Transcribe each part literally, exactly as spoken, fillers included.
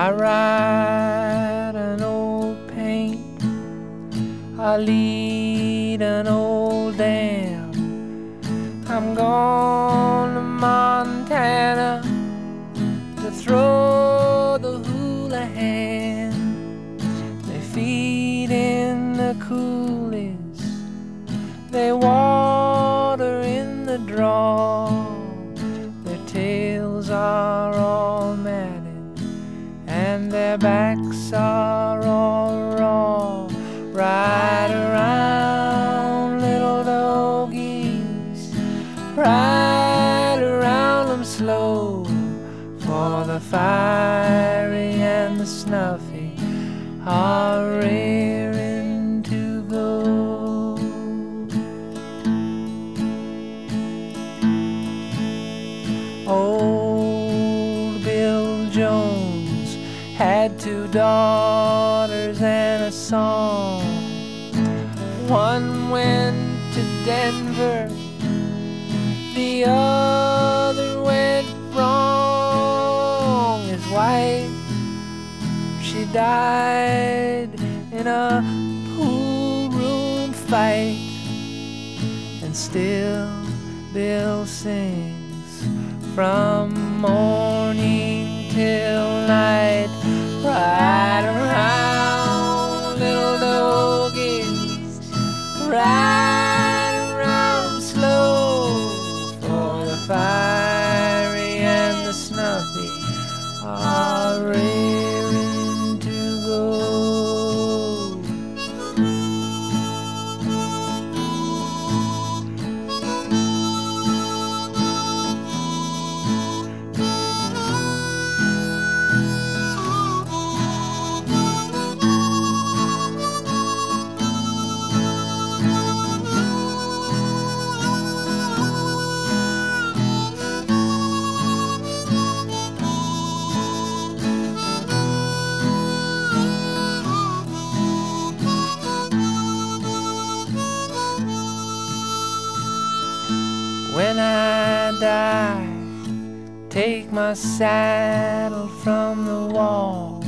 I ride an old paint, I lead an old dam. I'm gone to Montana to throw the hula hand. They feed in the coolies, they water in the draw. Their tails are all matted and their backs are all raw. Ride around, little doggies, ride around them slow, for the fiery and the snuffy are rearing to go. Old Bill Jones had two daughters and a song. One went to Denver, the other went wrong. His wife, she died in a pool room fight, and still Bill sings from morning till night. Ride around, little doggies, ride around slow, for the fiery and the snuffy are rearing to go. When I die, take my saddle from the wall,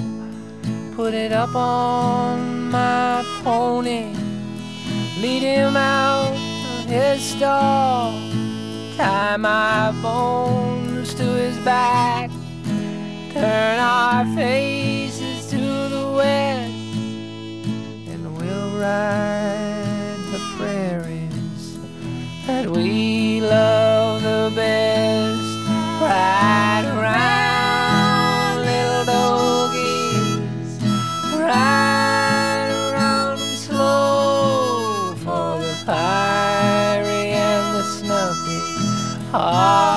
put it up on my pony, lead him out of his stall, tie my bones to his back, turn our faces to the west, and we'll ride the prairies that we love the best. Ride around, little doggies, ride around them slow, for the fiery and the snuffy.